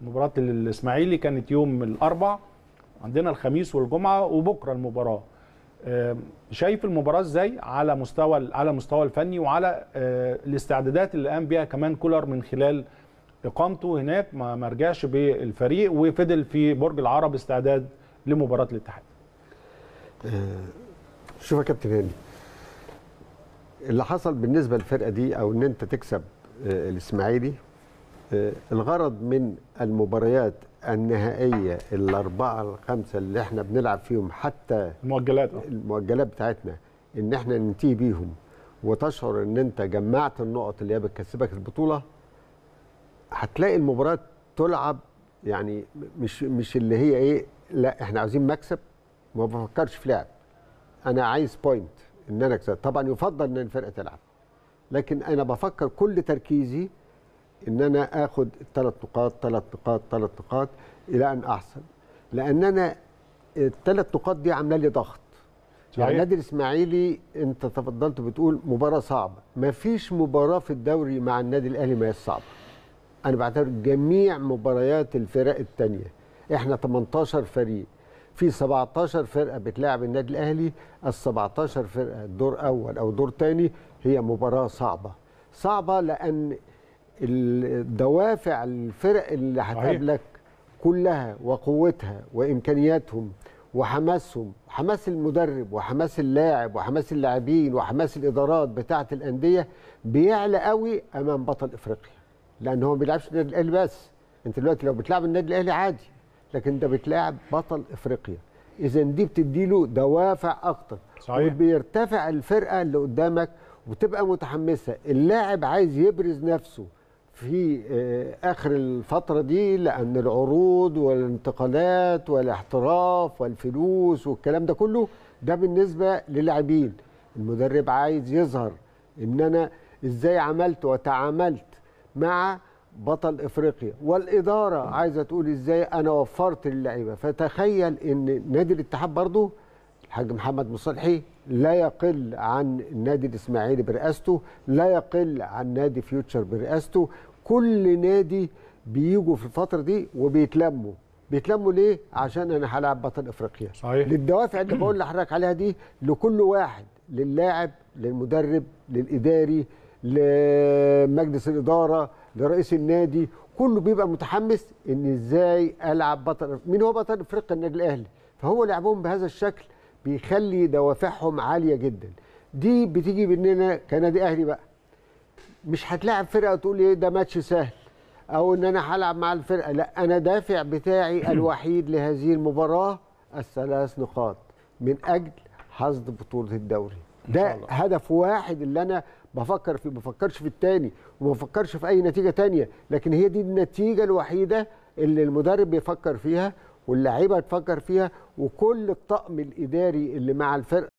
مباراة الإسماعيلي كانت يوم الأربع، عندنا الخميس والجمعة وبكرة المباراة. شايف المباراة ازاي على مستوى الفني وعلى الاستعدادات اللي قام بيها كمان كولر من خلال اقامته هناك، ما رجعش بالفريق وفضل في برج العرب استعداد لمباراة الاتحاد. شوف يا كابتن هاني، اللي حصل بالنسبة للفرقة دي او ان انت تكسب الاسماعيلي، الغرض من المباريات النهائية الأربعة الخمسة اللي احنا بنلعب فيهم حتى المؤجلات بتاعتنا ان احنا ننتهي بيهم وتشعر ان انت جمعت النقط اللي هي بتكسبك البطولة. هتلاقي المباراة تلعب يعني مش اللي هي ايه، لا احنا عايزين مكسب، ما بفكرش في لعب، انا عايز بوينت ان انا اكسب. طبعا يفضل ان الفرقة تلعب، لكن انا بفكر كل تركيزي ان انا اخد الثلاث نقاط ثلاث نقاط ثلاث نقاط الى ان احصل، لان انا الثلاث نقاط دي عامله لي ضغط. يعني النادي الاسماعيلي انت تفضلت بتقول مباراه صعبه، ما فيش مباراه في الدوري مع النادي الاهلي ما هي صعبه. انا بعتبر جميع مباريات الفرق الثانيه، احنا 18 فريق، في 17 فرقه بتلاعب النادي الاهلي، ال 17 فرقه دور اول او دور ثاني، هي مباراه صعبه صعبه، لان الدوافع الفرق اللي هتقابلك كلها وقوتها وامكانياتهم وحماسهم، حماس المدرب وحماس اللاعب وحماس اللاعبين وحماس الادارات بتاعه الانديه بيعلى قوي امام بطل افريقيا، لان هو ما بيلعبش النادي الاهلي بس. انت دلوقتي لو بتلعب النادي الاهلي عادي، لكن انت بتلاعب بطل افريقيا، اذا دي بتديله دوافع اكتر. صحيح. وبيرتفع الفرقه اللي قدامك وتبقى متحمسه، اللاعب عايز يبرز نفسه في آخر الفترة دي، لأن العروض والانتقالات والاحتراف والفلوس والكلام ده كله، ده بالنسبة للاعبين. المدرب عايز يظهر إن أنا إزاي عملت وتعاملت مع بطل إفريقيا، والإدارة عايزة تقول إزاي أنا وفرت للعيبة. فتخيل إن نادي الاتحاد برضه الحاج محمد مصلحي لا يقل عن النادي الاسماعيلي برئاسته، لا يقل عن نادي فيوتشر برئاسته، كل نادي بيجوا في الفتره دي وبيتلموا. بيتلموا ليه؟ عشان انا هلعب بطل افريقيا. صحيح. للدوافع اللي بقول لحضرتك عليها دي لكل واحد، للاعب، للمدرب، للاداري، لمجلس الاداره، لرئيس النادي، كله بيبقى متحمس ان ازاي العب بطل. مين هو بطل افريقيا؟ النادي الاهلي. فهو لعبهم بهذا الشكل بيخلي دوافعهم عاليه جدا. دي بتيجي مننا كنادي اهلي بقى، مش هتلاعب فرقه تقول ايه ده ماتش سهل او ان انا هلعب مع الفرقه، لا، انا دافع بتاعي الوحيد لهذه المباراه الثلاث نقاط من اجل حصد بطوله الدوري. ده هدف واحد اللي انا بفكر فيه، ما بفكرش في الثاني وما بفكرش في اي نتيجه ثانيه، لكن هي دي النتيجه الوحيده اللي المدرب بيفكر فيها واللاعيبه تفكر فيها وكل الطقم الاداري اللي مع الفرقه